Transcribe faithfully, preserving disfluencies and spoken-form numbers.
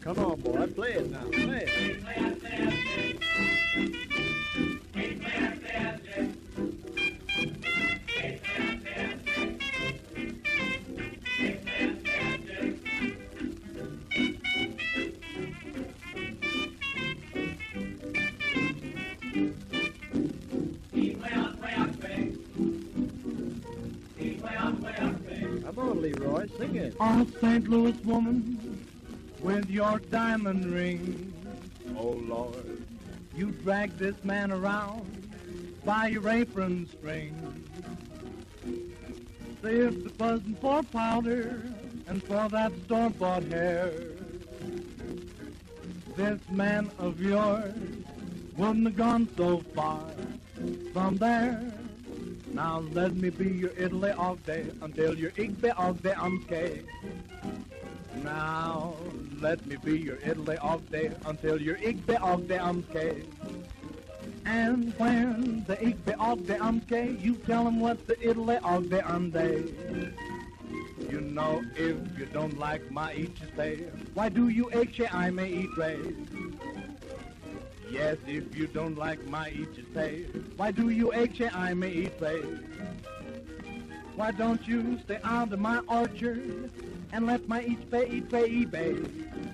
Come on, boy, play it now. Play it. Come on, Leroy, sing it. Oh, Saint Louis woman, with your diamond ring, oh Lord, you drag this man around by your apron string. Save the buzzing for powder and for that store-bought hair. This man of yours wouldn't have gone so far from there. Now let me be your Italy all day until your Igbe all day I'm gay. Now let me be your Italy all day until your Igbe all day I'm gay. And when the Igbe all day I'm gay, you tell him what the Italy all day I'm day. You know if you don't like my each day, why do you eche I may eat rays? Yes, if you don't like my each day, why do you eche I may eat rays? Why don't you stay out of my orchard and let my each bay, each bay, each bay?